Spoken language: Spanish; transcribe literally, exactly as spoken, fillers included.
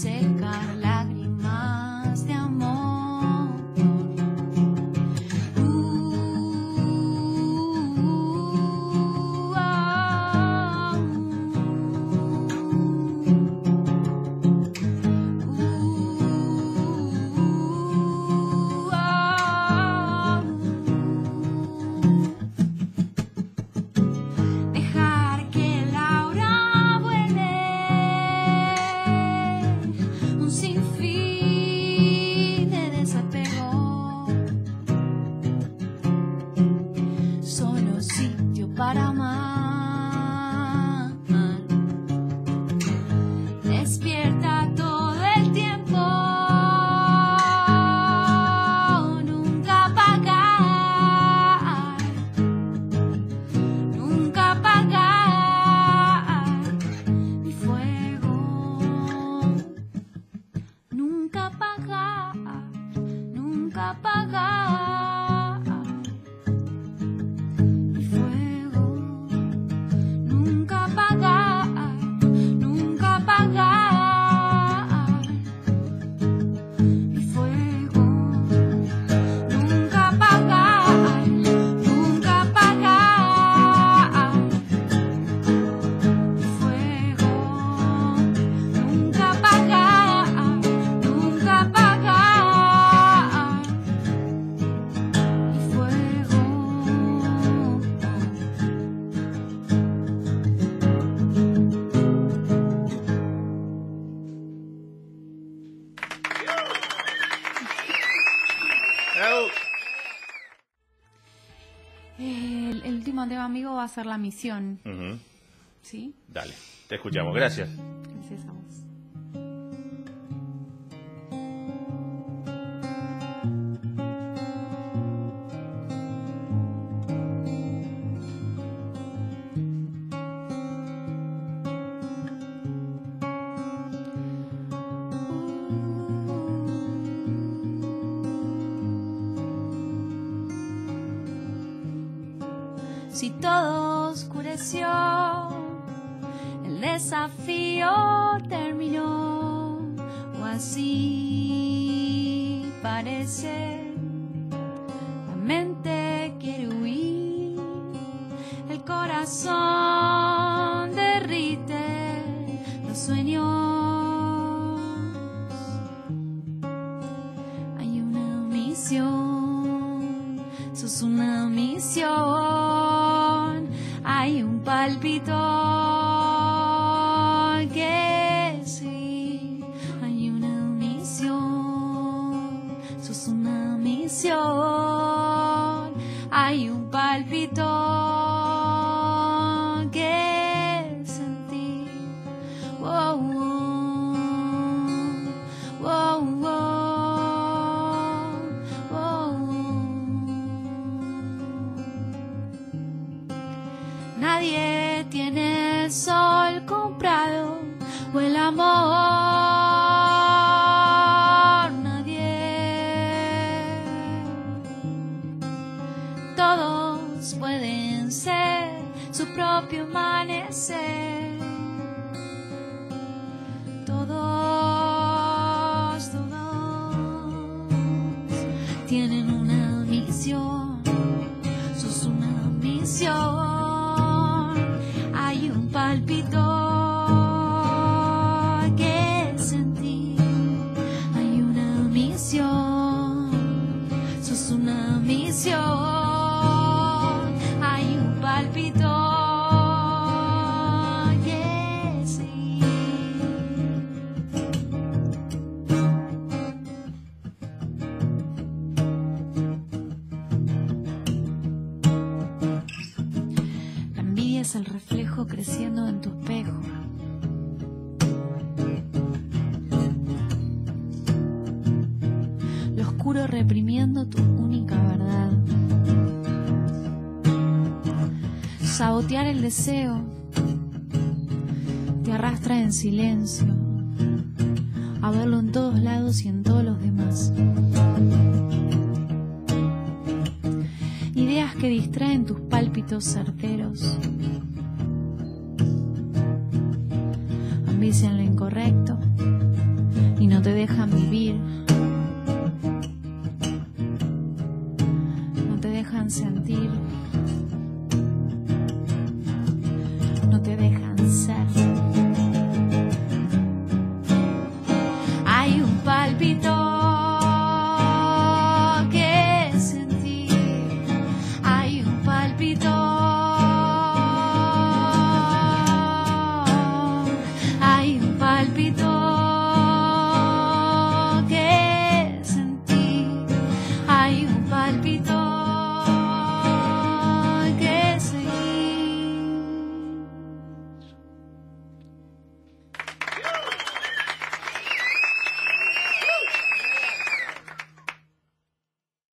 secar lágrimas de amor. Uh, uh, oh, uh, uh, oh. Dejar que Laura vuele un sinfín de desapego, solo sitio para amar. Despierta todo el tiempo, nunca apagar, nunca apagar mi fuego, nunca apagar, nunca apagar mi fuego, nunca apagar, nunca apagar mi fuego, nunca apagar, nunca apagar mi fuego, nunca apagar, nunca apagar mi fuego. El, el último tema, amigo, va a ser La Misión, Ujú. ¿sí? Dale, te escuchamos, gracias. Gracias a vos. Si todo oscureció, el desafío terminó, o así parece. La mente quiere huir, el corazón derrite los sueños. Hay una misión, sos una misión, hay un palpitón que sí. Hay una misión, sos una misión, hay un palpitón que sentí. Wow, wow, wow, wow, wow. Nadie tiene el sol comprado o el amor, nadie. Todos pueden ser su propio amanecer. Todos, todos tienen una misión, sos una misión, hay un palpitón que sentí. Hay una misión, sos una misión, hay un palpitón que sí. La envidia es el reflejo creciendo en tu espejo. Lo oscuro reprimiendo tu única verdad. Sabotear el deseo te arrastra en silencio a verlo en todos lados y en todos los demás. Ideas que distraen tus pálpitos certeros, ambician lo incorrecto, y no te dejan vivir, no te dejan sentir.